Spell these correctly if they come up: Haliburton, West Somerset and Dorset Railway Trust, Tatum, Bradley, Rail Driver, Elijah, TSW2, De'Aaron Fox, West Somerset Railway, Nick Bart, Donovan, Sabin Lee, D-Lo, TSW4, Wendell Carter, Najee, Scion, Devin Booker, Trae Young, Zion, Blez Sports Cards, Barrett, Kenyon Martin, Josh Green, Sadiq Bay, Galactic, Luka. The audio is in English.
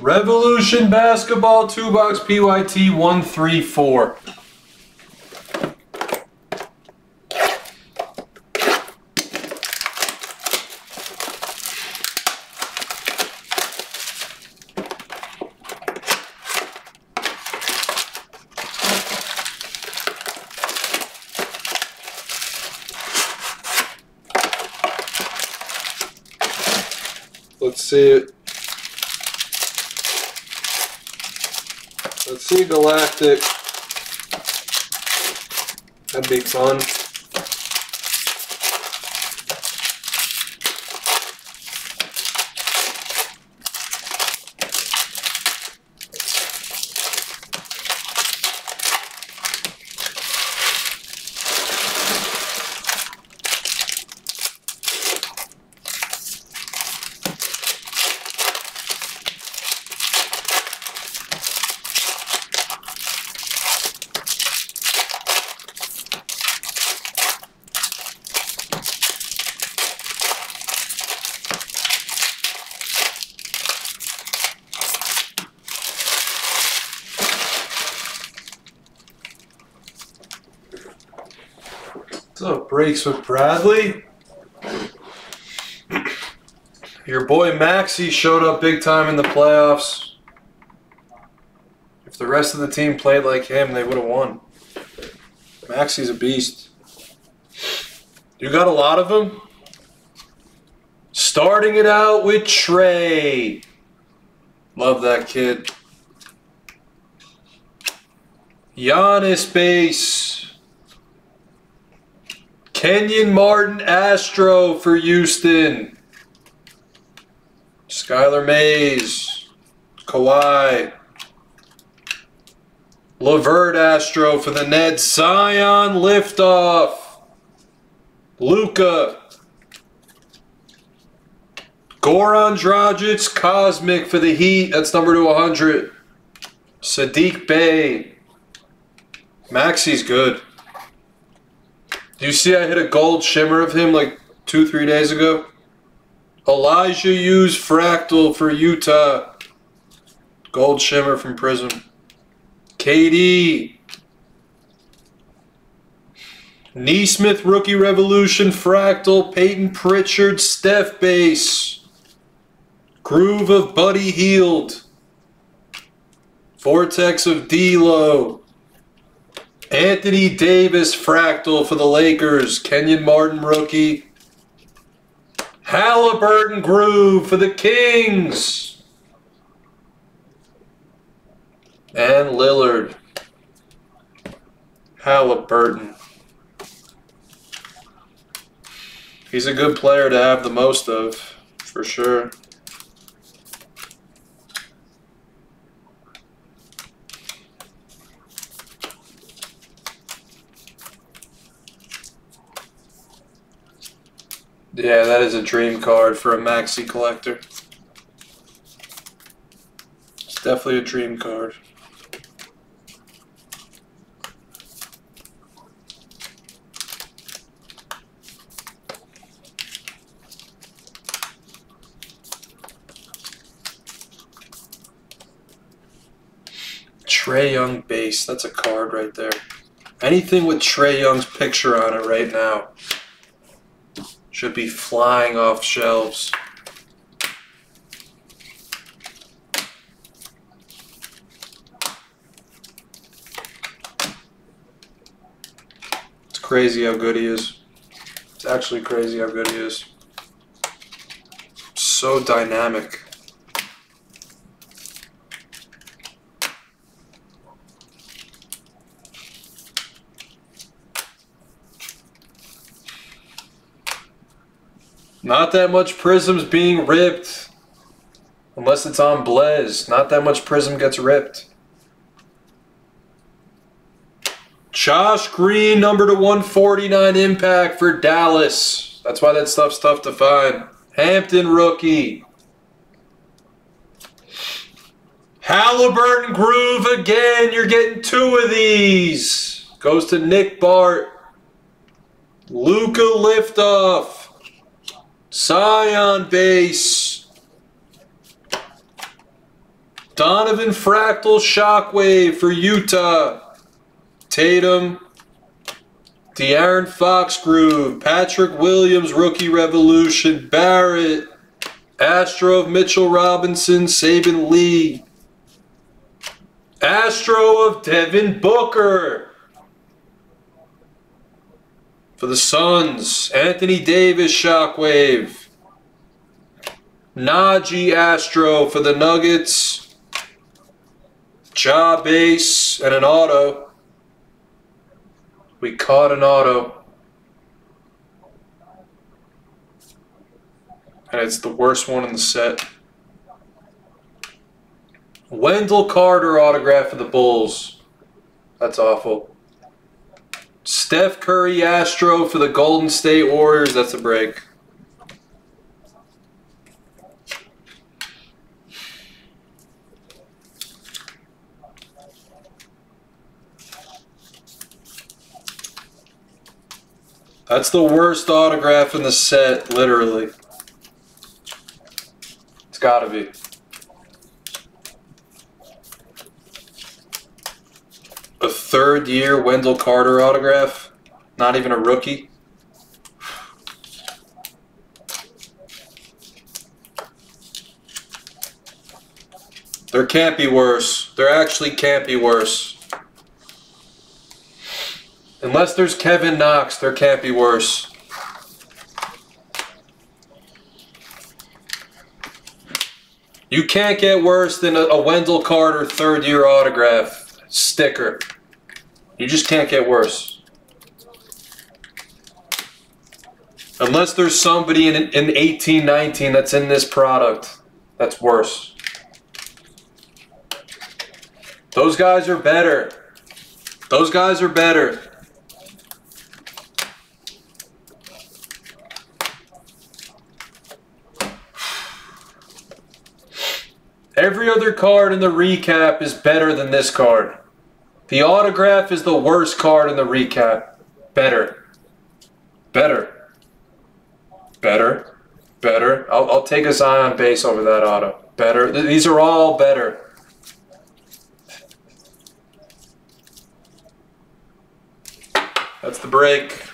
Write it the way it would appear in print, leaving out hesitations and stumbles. Revolution Basketball 2-box PYT 134. Let's see Galactic. That'd be fun. Breaks with Bradley. Your boy Maxey showed up big time in the playoffs. If the rest of the team played like him, they would have won. Maxey's a beast. You got a lot of them. Starting it out with Trae. Love that kid. Giannis base. Kenyon Martin, Astro for Houston. Skyler Mays, Kawhi. Levert, Astro for the Nets. Scion, Liftoff. Luka. Goran Dragic, Cosmic for the Heat. That's number to 100. Sadiq Bay. Maxey's good. Do you see I hit a gold shimmer of him like 2-3 days ago? Elijah used Fractal for Utah. Gold shimmer from Prism. KD. Neesmith Rookie Revolution Fractal. Peyton Pritchard Steph Base. Groove of Buddy Hield. Vortex of D-Lo. Anthony Davis, Fractal for the Lakers. Kenyon Martin, rookie. Haliburton, Groove for the Kings. And Lillard. Haliburton. He's a good player to have the most of, for sure. Yeah, that is a dream card for a Maxey collector. It's definitely a dream card. Trae Young base, that's a card right there. Anything with Trae Young's picture on it right now should be flying off shelves. It's crazy how good he is. It's actually crazy how good he is. So dynamic. Not that much Prism's being ripped. Unless it's on Blez. Not that much Prism gets ripped. Josh Green, number to 149 impact for Dallas. That's why that stuff's tough to find. Hampton rookie. Haliburton Groove again. You're getting two of these. Goes to Nick Bart. Luka Liftoff. Scion base. Donovan Fractal Shockwave for Utah. Tatum. De'Aaron Fox Groove. Patrick Williams Rookie Revolution. Barrett. Astro of Mitchell Robinson. Sabin Lee. Astro of Devin Booker. For the Suns, Anthony Davis Shockwave. Najee Astro for the Nuggets. Ja Base and an auto. We caught an auto. And it's the worst one in the set. Wendell Carter autograph for the Bulls. That's awful. Steph Curry Astro for the Golden State Warriors. That's a break. That's the worst autograph in the set, literally. It's gotta be. A third-year Wendell Carter autograph, not even a rookie. There can't be worse. There actually can't be worse. Unless there's Kevin Knox, there can't be worse. You can't get worse than a Wendell Carter third-year autograph sticker. You just can't get worse. Unless there's somebody in 1819 that's in this product that's worse. Those guys are better. Those guys are better. Every other card in the recap is better than this card. The autograph is the worst card in the recap. Better. Better. Better. Better. I'll take a Zion base over that auto. Better. These are all better. That's the break.